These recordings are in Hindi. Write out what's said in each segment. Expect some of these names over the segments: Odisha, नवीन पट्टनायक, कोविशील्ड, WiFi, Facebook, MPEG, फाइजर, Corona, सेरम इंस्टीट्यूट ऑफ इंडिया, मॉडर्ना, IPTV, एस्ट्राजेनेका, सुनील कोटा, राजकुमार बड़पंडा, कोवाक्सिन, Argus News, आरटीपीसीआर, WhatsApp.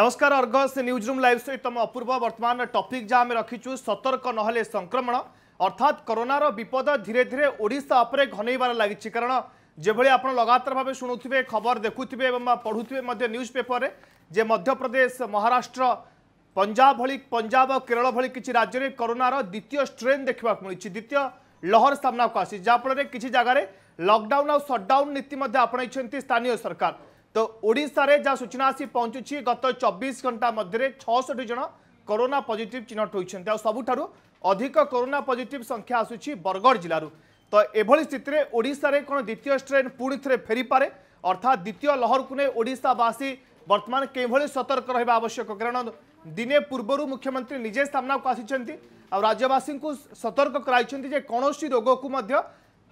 नमस्कार अर्गस न्यूज रूम लाइव सहित तुम अपूर्व वर्तमान टॉपिक जहाँ आम रखीचु सतर्क नहले संक्रमण अर्थात कोरोनार विपद धीरे धीरे ओडिशा उपरे घनईबार लगी कारण जेभली आप लगातार भाव शुणुवे खबर देखुवे पढ़ुवे न्यूज पेपर में जे मध्यप्रदेश महाराष्ट्र पंजाब भली पंजाब और केरल भली किसी राज्य में कोरोनार द्वितीय स्ट्रेन देखा मिली द्वितीय लहर सामना को आसी जहाँफल किसी जगह लॉकडाउन और सटडाउन नीति आपणाई स्थानीय सरकार तो ओडिशा रे जहाँ सूचना आसी पहुंचुची गत 24 घंटा मध्य 600 जन कोरोना पॉजिटिव चिन्हट होती सबुठारु अधिक कोरोना पॉजिटिव संख्या आसूची बरगढ़ जिलू तो एभली स्थिति में ओडिशा रे कौन द्वितीय स्ट्रेन पुणी थे फेरी पारे अर्थात द्वितीय लहर को नहीं ओडिशावासी बर्तमान केभली सतर्क रहा आवश्यक कारण दिने पूर्व मुख्यमंत्री निजे सामना को आसी राज्यवासी को सतर्क कराई कौन रोग को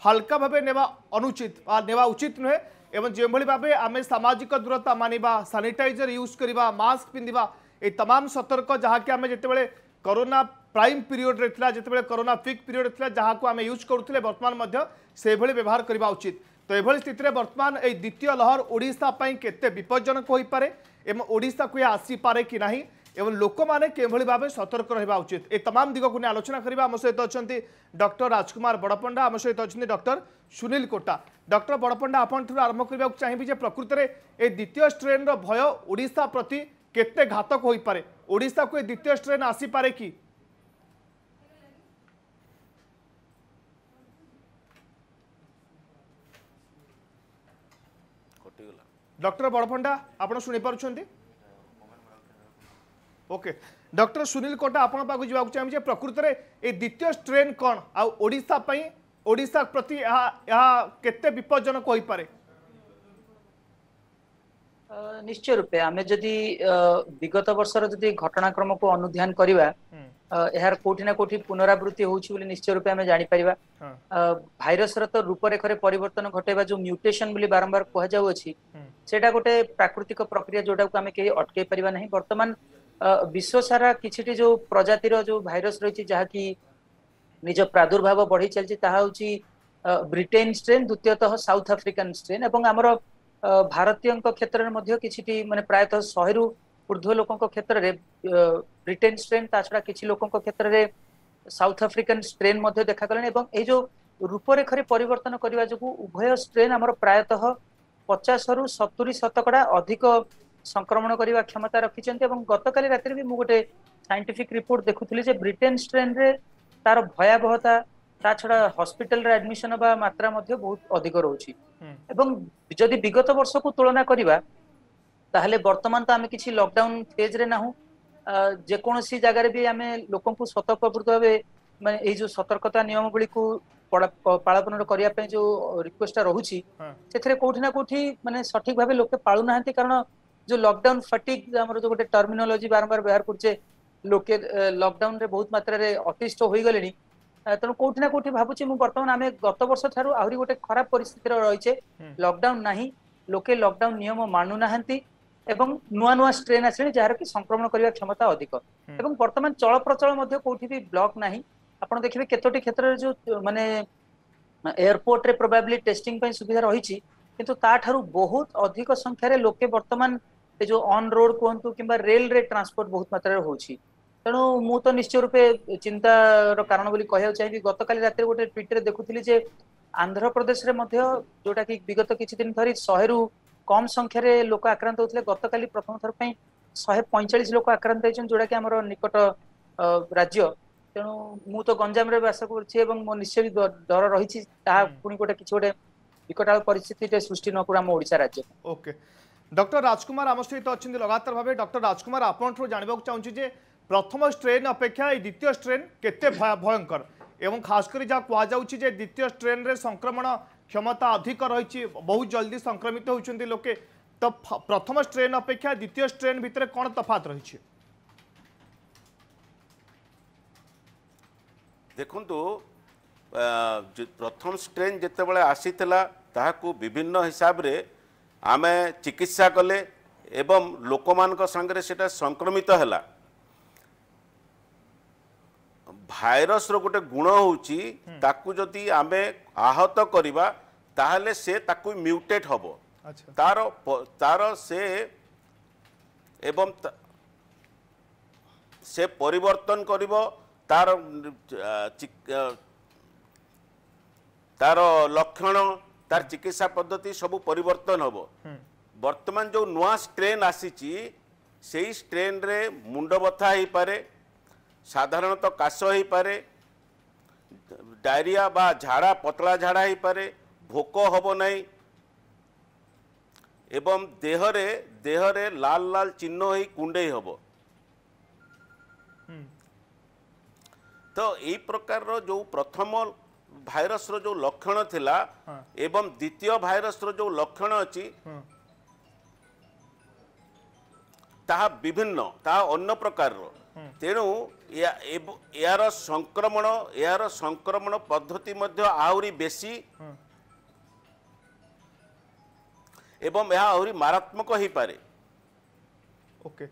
हल्का भाव ने अनुचित नेवा उचित नुहे एवं जो भाव आम सामाजिक दूरता मानिबा सानिटाइजर यूज करवा मास्क पिंधिबा ए तमाम सतर्क जहाँकि आम जितेबाला कोरोना प्राइम पीरियड रे थिला जितेबाला कोरोना पीक पीरियड थिला जहाँकु आम यूज करुले वर्तमान मध्य से भली व्यवहार करवा उचित तो एभली स्थिति में वर्तमान ए द्वितीय लहर ओडिशा पई केते विपज्जनक होई पारे एवं ओडिशा को आसी पारे कि नाही एवं लोक माने केभली भाव सतर्क रहा उचित ए तमाम दिग को आलोचना करवा आम सहित अच्छा डॉक्टर राजकुमार बड़पंडा आम सहित अच्छा डॉक्टर सुनील कोटा डॉक्टर बड़पंडा आपंठ आरंभ करने चाहिए प्रकृत में ए द्वितीय स्ट्रेन भय ओडिशा प्रति केते घातक होई पारे ओडिशा को द्वितीय स्ट्रेन आसी पारे कि डॉक्टर बड़पंडा आप सुनी पार्टी ओके डॉक्टर सुनील कोटा आपण पाक जावाक चाहिए प्रकृत में ये द्वितीय स्ट्रेन कौन ओडिशा पई ओडिशा प्रति केते विपज्जनक होई पारे निश्चय रूपे आम जदि विगत वर्षर जदि घटनाक्रम को अनुध्यान करवा यार कोठिना कोठी पुनरावृत्ति होउछि बोली निश्चय रूपे आम जानि परिबा भाइरस रत रूपरेखरे परिवर्तन घटेबा जो म्यूटेशन बोली बारंबार कह जाउ अछि सेटा गोटे प्राकृतिक प्रक्रिया जोटा को आम के अटके परिबा नहीं वर्तमान विश्व सारा किसी जो प्रजातिर जो भाइरस रही जहाँकि निज प्रादुर्भाव बढ़ी चलती ताकि ब्रिटेन स्ट्रेन द्वितीयतः साउथ आफ्रिकान स्ट्रेन एवं आमर भारतीय क्षेत्र में कि माने प्रायतः 100 ऊर्ध्व लोकों क्षेत्र में ब्रिटेन स्ट्रेन ताछड़ा किसी लोकों क्षेत्र में साउथ आफ्रिकान स्ट्रेन देखागला एवं ये जो रूपरेखरे परिवर्तन करने जो उभय स्ट्रेन आमर प्रायतः 50 रु 70% अधिक संक्रमण करने क्षमता रखी गत काली रात भी मुझे साइंटिफिक रिपोर्ट देखुली जे ब्रिटेन स्ट्रेन रे तार भयावहता ता छड़ा हस्पिटाल रे एडमिशन बा मात्रा बहुत अधिक रोची एवं जदि विगत वर्ष को तुलना करवा ताहले वर्तमान तो आम किसी लॉकडाउन फेज रे नाहु जेकोसी जगार भी आम लोक स्वतःप्रवृत्त भाव मैं ये जो सतर्कता नियमावली को पालन करने जो रिक्वेस्ट रोचे से कौटि ना कौटि मानने सठिक भाव लोके पालू ना कारण जो लॉकडाउन फटिक आमर जो गोटे टर्मिनोलोजी बारंबार व्यवहार करछे लोके लॉकडाउन रे बहुत मात्रा रे अतिष्ठ होई गलेनी तनु कोठी ना कोठी भाबुछे मु वर्तमान आमे गत वर्ष थारु आहुरी गोटे खराब परिस्थिति रे रहिछे लॉकडाउन नाही लोके लॉकडाउन नियम मानु नाहंती एवं नुआ नुआ स्ट्रेन आछे जार कि संक्रमण करिवा क्षमता अधिक एवं वर्तमान चलप्रचल मध्ये कोठी भी ब्लॉक नाही आपण देखिबे केतोटी क्षेत्र रे जो माने एयरपोर्ट रे प्रोबेबली टेस्टिंग पय सुविधा रहिछि किंतु ताठारु बहुत अधिक संख्या रे लोके वर्तमान जो ऑन रोड कहतु कि रेल रे ट्रांसपोर्ट बहुत मात्रा होती तेणु मु तो निश्चय रूपे चिंता कारण बोली कहया चाहिए गत काली रात गोटे ट्विट रे देखुथिली जे आंध्र प्रदेश रे मध्य जोटा कि विगत किछि दिन धरि 100 रु कम संख्या रे लोक आक्रांत होतले गत काली प्रथम थर पई 145 लोक आक्रांत होइछन जोटा कि हमर निकट राज्य तेणु मु तो गंजाम रे वास करछि एवं मो निश्चय डर रहिछि ता पुनी गोटे किछि गोटे विकटाल परिस्थिति सृष्टि न पुरा ओडिसा राज्य ओके डॉक्टर राजकुमार आम सहित अच्छा लगातार भाव डॉक्टर राजकुमार आपंठू जानवाक चाहूँगी प्रथम स्ट्रेन अपेक्षा ये द्वितीय स्ट्रेन केते भयंकर एवं खास कर जहाँ कहुच्चे द्वितीय स्ट्रेन रे संक्रमण क्षमता अधिक रही बहुत जल्दी संक्रमित होती लोके तो प्रथम स्ट्रेन अपेक्षा द्वितीय स्ट्रेन भितर कौन तफात रही देखु प्रथम स्ट्रेन जितेबाला आसी विभिन्न हिसाब से आमे चिकित्सा कले एवं लोक मानक सेटा संक्रमित हैला भाइरस रो गोटे गुण होची ताकु जदि आमे आहत करिबा ताहले से ताकु म्यूटेट हबो तारो से एवं से परिवर्तन करिवो तार तार लक्षण तार चिकित्सा पद्धति सबू परिवर्तन हम। वर्तमान जो नुआ स्ट्रेन आसीची सेही स्ट्रेन रे मुंड बथा ही पारे, साधारणतः तो काश ही पारे, डायरिया बा झाड़ा पतला झाड़ा ही पारे, भोक हबो नहीं एवं देहरे देहरे लाल लाल चिन्ह ही कुंडे हबो। तो यही प्रकार रो जो प्रथम भाइरस रो जो लक्षण थिला एवं द्वितीय भाइरस रो जो लक्षण अछि ताहा विभिन्न ताहा अन्य प्रकार रो। तेणु यार संक्रमण पद्धति मध्य आहुरी बेसी एवं यह आहुरी मारात्मक ही पारे। ओके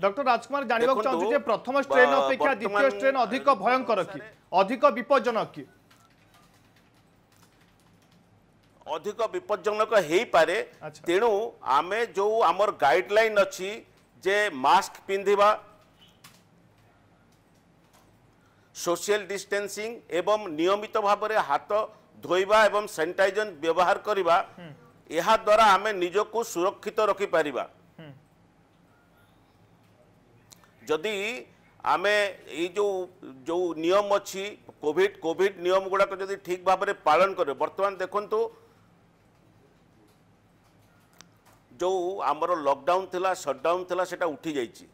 डॉक्टर राजकुमार जानबाक चाहू जे प्रथम स्ट्रेन अपेक्षा द्वितीय स्ट्रेन अधिक भयंकर कि अधिक विपज्जनक कि अधिक विपज्जनक हो पारे। तेणु आम जो आमर गाइडलाइन अच्छी जे मास्क पिंधिबा, सोशल डिस्टेंसिंग एवं नियमित भाव में हाथ धोइबा एवं सैनिटाइजर व्यवहार करिबा, यह द्वारा आम निजको सुरक्षित रखिपरिबा। जदि आम यो जो नियम अच्छी कोविड नियम गुड़ाक जदि ठीक भाव में पालन कर। बर्तमान देखंतु जो आमर लॉकडाउन थिला शटडाउन थिला सेटा उठी जाइची।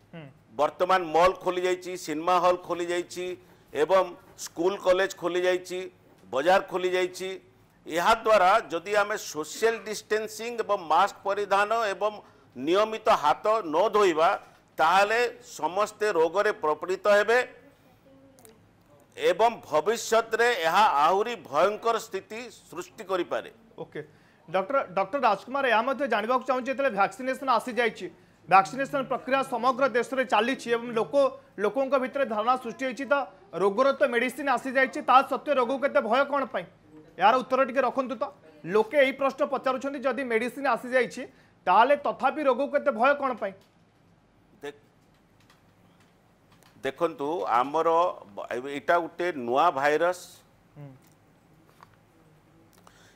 वर्तमान मॉल खोली जाइची, सिनेमा हॉल खोली जाइची एवं स्कूल कॉलेज खोली जाइची, बाजार खोली जाइची। यह द्वारा जदि आम सोशल डिस्टेंसिंग एवं मास्क परिधान एवं नियमित हाथ न धोइबा ताहले समस्ते रोगरे प्रपीड़ित हेबे एवं भविष्य रे यह आहुरी भयंकर स्थिति सृष्टि करि पारे। ओके डॉक्टर राजकुमार या मते जानबाक चाहू जे तले वैक्सीनेशन आसी जायछि, वैक्सीनेशन प्रक्रिया समग्र देश रे चाली छि एवं लोकों के भीतर धारणा सृष्टि होइछि त रोगर तो मेडिसिन आसी जायछि, ता सत्य रोग केते भय कोन पई यार उत्तर टिके रखंतु। तो लोके एही प्रश्न पचारुछन्ती जदि मेडिसिन आसी जायछि ताले तथापि रोग केते भय कोन पई। देखंतु आमर एटा उटे नुआ भाइरस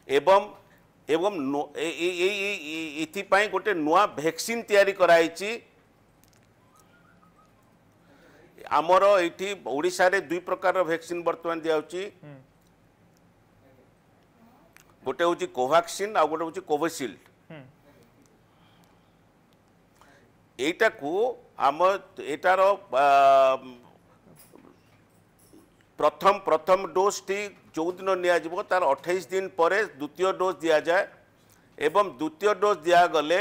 एवं एवं एथिपाई गोटे नुआ वैक्सीन तैयारी कराइछि। आमर एठी ओडिसा रे दुई प्रकार वैक्सीन वर्तमान दिया होछि, गोटे होछि कोवाक्सिन आ गोटे होछि कोविशील्ड। एटा को आम एटार प्रथम डोज टी जो दिन नियाजिबो तार 28 दिन पर द्वितीय डोज दिया जाए एवं द्वितीय डोज दिया गले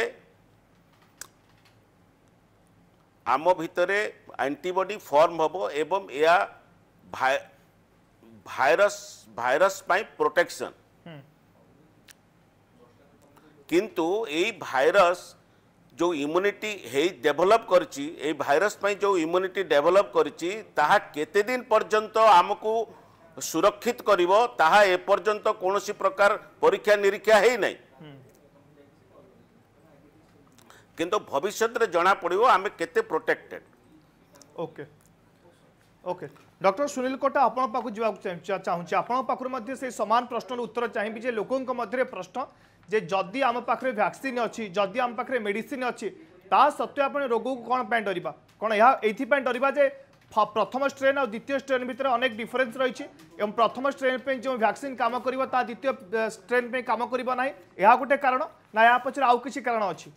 आम भितर एंटीबॉडी फॉर्म होबो एवं या भाइरस पाई प्रोटेक्शन। किंतु एई भाइरस जो इम्यूनिटी है डेभलप करची, ए भाइरस पई जो इम्यूनिटी डेभलप करची ताहा केते दिन पर्यंत आमको सुरक्षित करिवो ताहा ए पर्यंत कोनोसी प्रकार परीक्षा निरीक्षा है नहीं। किंतु भविष्य रे जना पड़िवो आमे केते protected. Okay okay doctor सुनील कोटा आपण पाकु जीवा चाहूची, आपण पाकु मध्ये से समान प्रश्न उत्तर चाहिबी जे लोकों के मध्ये प्रश्न जे जदि आम पाखे वैक्सीन अच्छी जदि आम पाखे मेडिसिन अच्छी ता सत्वे आप रोग को कौन डरवा कौन ये डरवा जे प्रथम स्ट्रेन और द्वितीय स्ट्रेन भितर अनेक डिफरेन्स रही एवं प्रथम स्ट्रेन पे जो वैक्सीन काम कर द्वितीय स्ट्रेन पे काम करना यह गोटे कारण ना या पचर आउ किसी कारण अच्छी।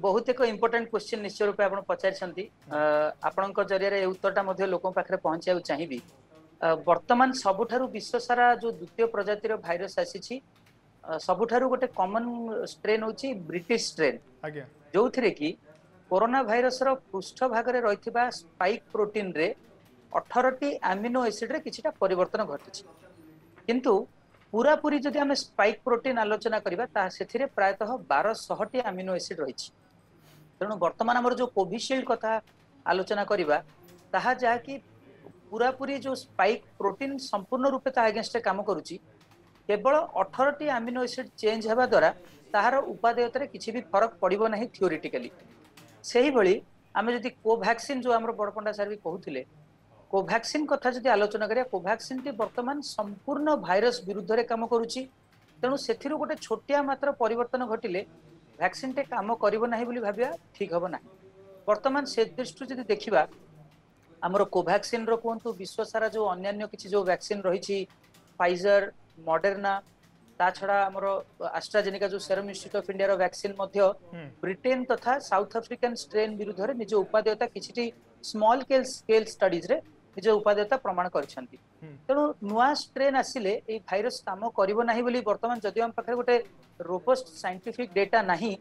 बहुत एक इम्पोर्टेंट क्वेश्चन निश्चय रूप आप पचारि आपण जरिए उत्तरटा लोक पहुँचा चाहिए। वर्तमान सबुठारु विश्व सारा जो द्वितीय प्रजातिर भाइरस आसी सबुठारु गोटे कॉमन स्ट्रेन होची ब्रिटिश स्ट्रेन, जो थिरे कि कोरोना भाइरस रो पृष्ठ भाग रे रहिथिबा स्पाइक प्रोटीन रे 18टी एमिनो एसिड रे किछिटा परिवर्तन घटिछि। किंतु पूरा पूरी जदि हम स्पाइक प्रोटीन आलोचना करिबा ता सेथिरे प्रायतः 1200टी एमिनो एसिड रहिछि। तेणु वर्तमान हमर जो कोविशील्ड कथा आलोचना करिबा ताहा जा कि पूरा पूरी जो स्पाइक प्रोटीन संपूर्ण रूपे ता अगेंस्ट काम करुची केवल 18 आमिनो एसिड चेंज होगा द्वारा तार उपादेयतार किसी भी फरक पड़ो ना थियोरीटिकली। से ही भाई आम जब कोभैक्सीन जो आम बड़पंडा सार भी कहते कोभैक्सीन कथा जब आलोचना करिया कोभैक्सीन टी वर्तमान संपूर्ण भाइरस विरुद्ध रे काम करुच्ची। तेणु से गोटे छोटिया मात्रा परिवर्तन घटिले वैक्सीन टे काम करिबो नाही बोली भाबिया ठीक हबो ना। वर्तमान से दृष्टि जदि देखिबा हमरो कोभैक्सीन रो कोंतु विश्व सारा जो अन्यान्य किछि जो वैक्सीन रहिछि फाइजर मॉडर्ना ता छडा हमरो एस्ट्राजेनेका जो सेरम इंस्टीट्यूट ऑफ इंडिया रो वैक्सीन मध्य ब्रिटेन तथा साउथ अफ्रिकन स्ट्रेन विरुद्ध रे निज उपादेयता किछि स्मॉल स्केल स्टडीज रे निज उपादेयता प्रमाण करिसेंती। तेणु नुआ स्ट्रेन आसिले ए भाइरस काम करिबो नाही बोली वर्तमान जदि हम पाखरे गोटे रोबस्ट साइंटिफिक डेटा नाही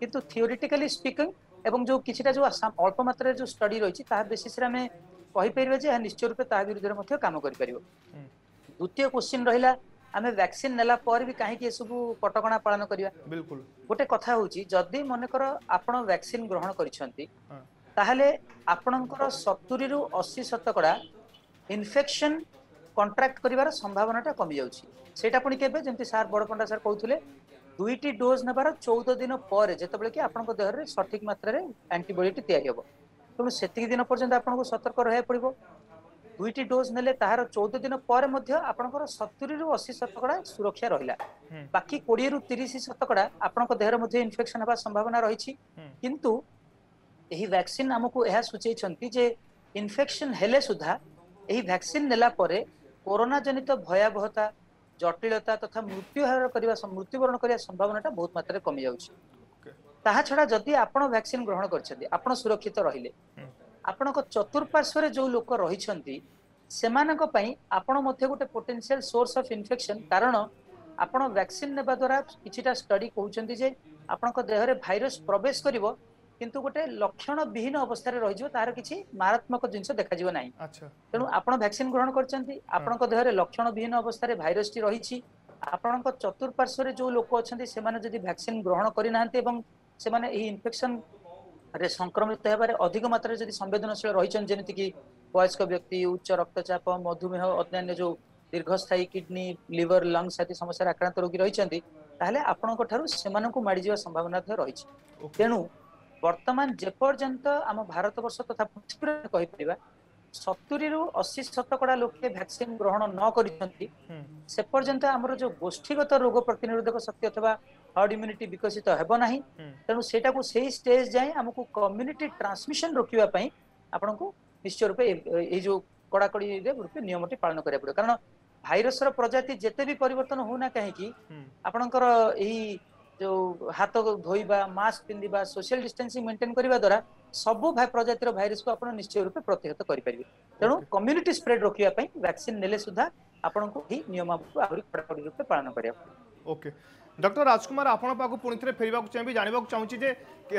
किंतु थियोरेटिकली स्पीकिंग एवं जो किछटा जो अल्प मात्रा जो स्टडी रहिछि ता बेसिस रे हम कहि परिबे जे निश्चय रूपे ता विरुद्ध रे मथ्य काम करि परिबो। द्वितीय क्वेश्चन रहिला आमे वैक्सीन नेला पर भी काहे कि सब पटकणा पालन करिवा। बिल्कुल गोटे कथा होउछि जदि मनकर आपण वैक्सीन ग्रहण करिसेंती ताहले आपणकर 70 रु 80 शतकड़ा इन्फेक्शन कंट्राक्ट करिवार संभावनाटा कमी जाउछि। सेटा पुणी केबे जेंति सार बड़पंडा सार कहउथले दुईटी डोज नबार 14 दिन पर जितेबाला कि आपंक देह में सठिक मात्रा एंटीबॉडी तैयारी हे। तेणु से दिन पर्यंत आपको सतर्क रहा पड़ो। दुईटी डोज ने तार 14 दिन पर आपंकर 70 रु 80 शतकड़ा सुरक्षा रहा बाकी 20 रु 30 शतकड़ा आपंक देह में इनफेक्शन होगा संभावना रही। किंतु यही वैक्सीन आमको यह सूचई जे इनफेक्शन हेले सुधा यही वैक्सीन नेला परे कोरोना जनित भयावहता जटिलता तथा मृत्युहार मृत्युवरण करने संभावना बहुत मात्रा कमी जाउछि। ताहा छड़ा जदि आपण वैक्सीन ग्रहण करछथि आपण सुरक्षित रहिले आपणक चतुर्पार्श्वरे जो लोक रहिछंती सेमानक पई आपण मध्ये गोटे पोटेंशियल सोर्स ऑफ इन्फेक्शन। कारण आपण वैक्सीन नेबा द्वारा किछिटा स्टडी कहउछंती जे आपणक देह रे भाइरस प्रवेश करिवो किंतु गोटे लक्षण विहीन अवस्था रे रहिजो तार किछि मारात्मक जिंस देखा जिवो नाही। अच्छा तेणु आपण वैक्सीन ग्रहण करछंती आपणक देह रे लक्षण विहीन अवस्था रे भाइरस टी रहिछि आपणक चतुर्पार्श्व रे जो लोक अछंती सेमाने जदि वैक्सीन ग्रहण करिनाहंते एवं सेमाने एही इन्फेक्शन रे संक्रमित हेबारे अधिक मात्रा जदि संवेदनशील रहिछन जेनति कि वयस्क व्यक्ति उच्च रक्तचाप मधुमेह अन्य जो दीर्घस्थायी किडनी लिवर लंग्स आदि समस्या आक्रांत रोगी रहिछंती ताहले आपणक ठारु सेमानकु माडी जिवा संभावना रहिछि। तेणु वर्तमान जेपर्यंत आम भारतवर्ष तथा पृथ्वीर कहीपर 70 रु 80 शतकड़ा लोके वैक्सीन ग्रहण न करिसेंती से पर्यंत आमर जो गोष्ठीगत रोग प्रतिरोधक शक्ति अथवा हर्ड इम्यूनिटी विकसित हेबो नाही। तेणु सेटा को सेही स्टेज जाए आमको कम्युनिटी ट्रांसमिशन रोकिबा पई आपनको निश्चय रूपे ए जो कड़ाकड़ी रूपे नियमटी पालन करै पड़ो। कारण भाइरस रो प्रजाति जते भी परिवर्तन होना काहे कि आपनकर एही जो हाथ धोइबा मास्क पिंधिबा सोशल डिस्टेंसिंग मेंटेन करबा द्वारा सबु प्रजातिर भाइरस को आपण निश्चय रूपे प्रतिहत करिपारिबे। तेणु कम्युनिटी स्प्रेड रोकिया पई वैक्सीन नेले सुधा आपण को ही नियम को आउरी कड़ाकड़ी रूपे पालन करिया। ओके डॉक्टर राजकुमार आपण पाकु पुणी थरे फेरिबाकु चाहि जानिबाकु चाहुछि जे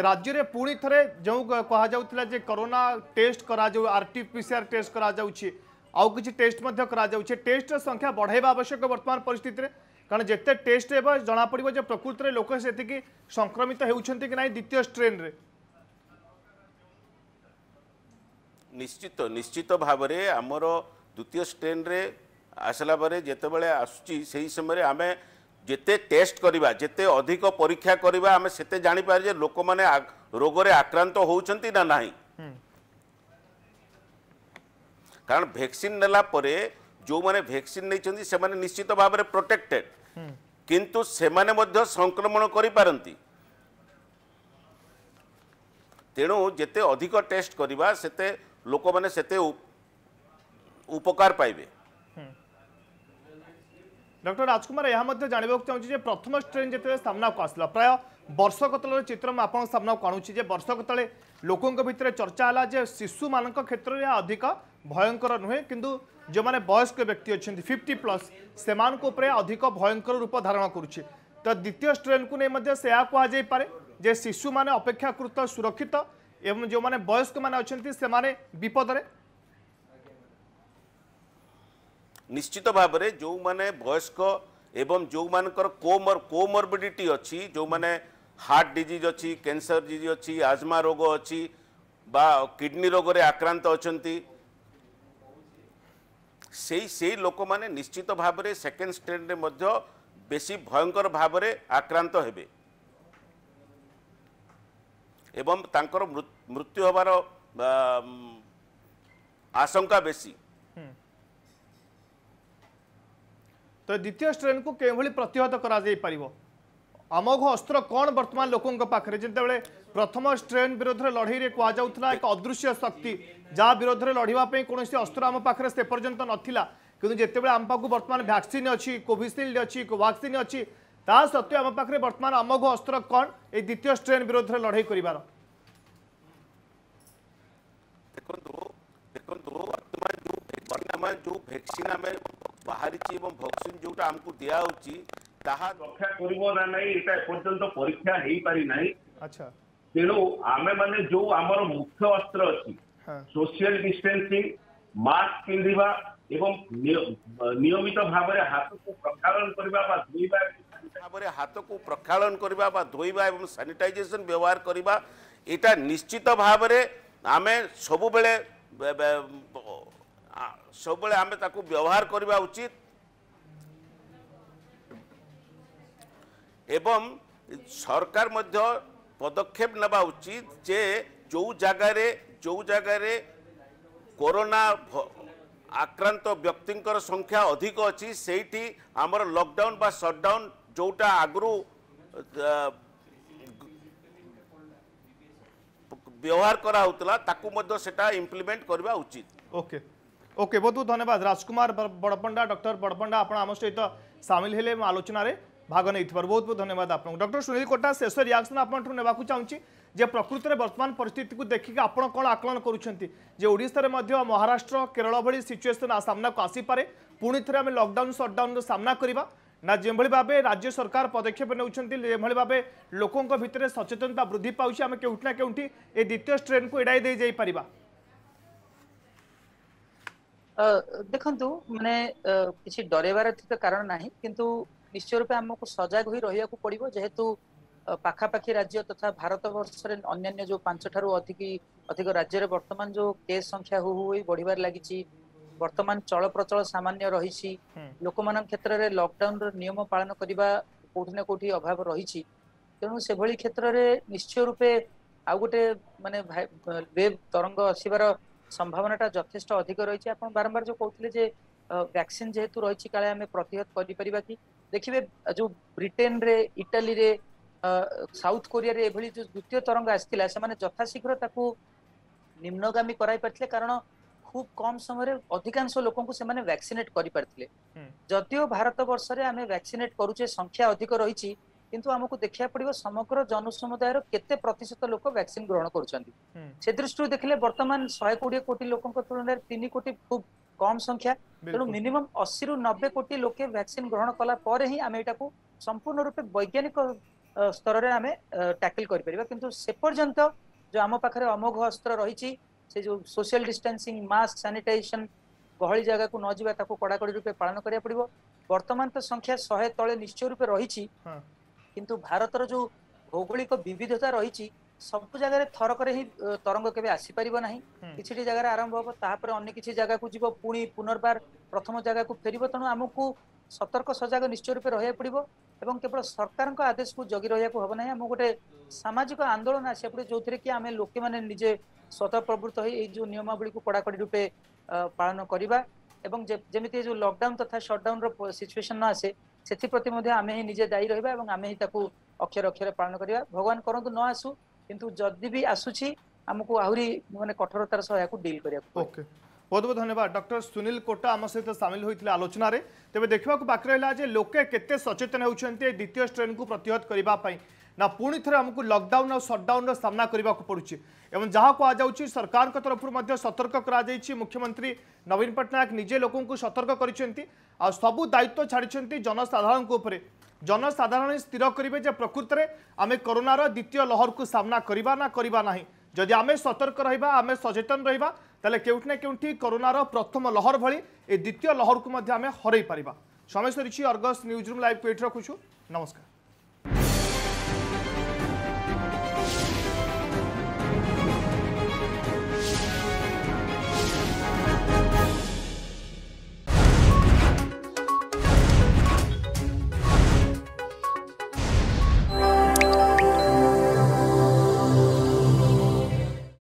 राज्य रे पुणी थरे जो कहा जाउतला जे कोरोना टेस्ट करा जाउ आरटीपीसीआर टेस्ट करा जाउछि आउ किछि टेस्ट मध्य करा जाउछि टेस्ट रो संख्या बढ़ाइबा आवश्यक वर्तमान परिस्थिति रे कारण जिते टेस्ट हो जना पड़ो जो प्रकृत लोक से संक्रमित होती कि ना द्वितीय स्ट्रेन रे निश्चित निश्चित भाव में आमर द्वितीय स्ट्रेन रे आसला जितेबाला आस समय आम जिते टेस्ट करवा जिते अधिक परीक्षा करवा आम से जापर लोक मैंने रोग आक्रांत होती ना ना कारण वैक्सीन नेला परे जो माने वैक्सीन नहीं से माने निश्चित भाव में प्रोटेक्टेड किंतु से माने मध्य संक्रमण करिपारंती। तेणु जिते अधिक टेस्ट करवा सेते लोक माने सेते उपकार पाइबे। डॉक्टर राजकुमार यहाँ जानवाक चाहिए प्रथम स्ट्रेन जिते सामना को आसला प्राय वर्षक तल चित्र आपन सामना को आणुचे वर्षक तले लोकों भितर चर्चा है जे शिशु मान क्षेत्र में अधिक भयंकर नुहे किंतु जो माने वयस्क व्यक्ति अच्छा 50+ से अधिक भयंकर रूप धारण करुचे तो द्वितीय स्ट्रेन को नहीं से कह पारे जे शिशु माने अपेक्षाकृत सुरक्षित एवं जो माने वयस्क माने अच्छा से विपद निश्चित भाव में जो माने वयस्क एवं जो मान कोमरबिडिटी अच्छी जो माने हार्ट डिजीज अच्छी कैंसर डिजीज अच्छी आजमा रोग अच्छी बा किडनी रोग रे आक्रांत अच्छा से लोक माने निश्चित भाव में सेकेंड स्ट्रेन रे मध्य बेसी भयंकर भाव में आक्रांत हेबे एवं तांकर मृत्यु होवार आशंका बेसी। तो द्वितीय स्ट्रेन को केवल प्रतिहत करा जाई परिवो अमोघ अस्त्र कौन वर्तमान लोकों पाखे जिते बड़े प्रथम स्ट्रेन विरोध में लड़ई में कहला एक अदृश्य शक्ति जहाँ विरोध में लड़ापी कौन अस्त्र आम पाखे से पर्यंत नाला कितु जिते बड़े आम पाक बर्तमान वैक्सीन अच्छी कोविशील्ड अच्छी वैक्सीन अच्छी ता सत्वे आम पाखे बर्तमान अमोघ अस्त्र कौन ये द्वितीय स्ट्रेन विरोध में लड़ई कर जो वैक्सीन आम बाहरी वैक्सीन जो आमको दिखाई ताहा रक्षा करिवो ना नै एटा पर्यंत परीक्षा हेई पारि नै। अच्छा तेणु आमे माने जो आमर मुख्य अस्त्र अछि सोशल डिस्टेंसिंग मास्क पिंधिबा एवं नियमित भाव में हाथ को प्रक्षालन करबा बा धोइबा भाव में हाथ को प्रक्षालन करबा बा धोइबा एवं सैनिटाइजेशन व्यवहार करबा एटा निश्चित भाव में आमे सबबेले आमे ताकू व्यवहार करबा उचित एवं सरकार मध्य पदक्षेप नबा उचित जे जो जगार कोरोना आक्रांत व्यक्तिंकर संख्या अधिक अच्छी सेठी आमर लॉकडाउन बा शटडाउन जोटा आगु व्यवहार कराउतला ताकू मध्य सेटा इंप्लीमेंट करबा उचित। ओके ओके बहुत बहुत धन्यवाद राजकुमार बड़पंडा डॉक्टर बड़पंडा आपण आम सहित सामिल हेले आलोचना रे भाग नहीं बहुत बहुत धन्यवाद आपको। डॉक्टर सुनील कोटा शेष रिएक्शन आपको चाहूँगी जे प्रकृति में वर्तमान परिस्थिति को देखिक आप कौन आकलन करुँचार महाराष्ट्र केरल भाई सिचुएसन सामना को आसीपे पुणी थे आम लकडाउन सटडाउन सामना करवा ना जो भाव राज्य सरकार पदक्षेप नौकर भाव लोकों भितर सचेतनता वृद्धि पाँच आम केउठना केउठी ए द्वितीय स्ट्रेन को एड़ाई दे जाइपर देखु मैंने किसी डर कारण ना कितु निश्चय रूपे आमको सजग हो रहा पड़ो जेहेतु पाखापाखी राज्य तथा भारत वर्षरे अन्य जो 5 ठारू अधिक राज्य वर्तमान जो केस संख्या हु हु बढ़िबार लगी वर्तमान चल प्रचल सामान्य रही लोक मान क्षेत्र में लॉकडाउन रो नियम पालन करने कौटिना कौटि अभाव रही तेणु से भली क्षेत्र में निश्चय रूपे आउ गोटे माने वेव तरंग आसबार संभावनाटा यथेष्ट अधिक रही। आप बारंबार जो कहते वैक्सीन जेहेतु रही काले आम प्रतिहत कर देखिए जो ब्रिटेन रे इटाली रे साउथ कोरिया रे एभली जो द्वितीय तरंग आसला से यथाशीघ्र निम्नगामी कराई पारथिले कारण खूब कम समय अधिकांश लोक वैक्सीनेट करें जदिव भारत वर्ष रे आम वैक्सीनेट करुचे संख्या अधिक रही किंतु आमको देखा पड़ो समग्र जनसमुदायर केते प्रतिशत लोक वैक्सीन ग्रहण करुँचे दृष्टि देखिले बर्तमान 120 कोटी लोकों तुलन 3 कोटी खूब कम संख्या तेणु मिनिमम 80 ରୁ 90 କୋଟି लोके वैक्सीन ग्रहण कला पर ही आम एटा संपूर्ण रूपे वैज्ञानिक स्तर में आम टैकल करें किंतु से पर्यंत जो आम पाखे अमोघ अस्त्र रही से जो सोशल डिस्टेंसिंग मास्क सैनिटाइजेशन गहली जगह को न जावा ताको कड़ाकड़ी रूपे पालन करा पड़ो बर्तमान तो संख्या 100 तले निश्चय रूपे रही किंतु भारतर जो भौगोलिक विविधता रही सब जगार थरकर ही तरंग के आसीपर ना कि जगार आरंभ हम तापर अगर किसी जगह को जीव पुणी पुनर्बार प्रथम जगह को फेर तेणु आमको सतर्क सजग निश्चय रूपे रहा पड़ो एवं केवल सरकार को आदेश को जगी रहा हम ना आम गोटे सामाजिक आंदोलन आसा पड़े जो थे कि आम लोके मैंने निजे स्वतः प्रवृत्त हो जो नियमावली को कड़ाकड़ी रूपे पालन करवा जमी जो लकडाउन तथा सटडाउन सिचुएसन न आसे से प्रति आम ही निजे दायी रहा आम ही अक्षर अक्षर पालन करवा भगवान करूँ न आसू किंतु जदि भी आसुछि हमको आहुरी माने कठोरतार सह याकु डील करिया। ओके बहुत बहुत धन्यवाद डॉक्टर सुनील कोटा आम सहित सामिल होइतिले आलोचना रे तेबे देखबा को बाकी रहला जे लोके केते सचेतन होउछन्ते द्वितीय स्ट्रेन को प्रतिहत करबा पई ना पुणी थे आमको लॉकडाउन और शटडाउन सामना करने को पड़े और जहाँ कहुच्छी सरकार तरफ सतर्क कर मुख्यमंत्री नवीन पट्टनायक निजे लोक सतर्क कर सबू दायित्व छाड़ी जनसाधारण स्थिर करेंगे प्रकृति में आम कोरोनार द्वितीय लहर को सामना करवा ना जदि आम सतर्क रहा आम सचेतन रहा तेल केउठने केउठी कोरोनार प्रथम लहर भली ए द्वितीय लहर को आम हर पार समय सरी अर्गस न्यूज रूम लाइव को ये रखुचु नमस्कार।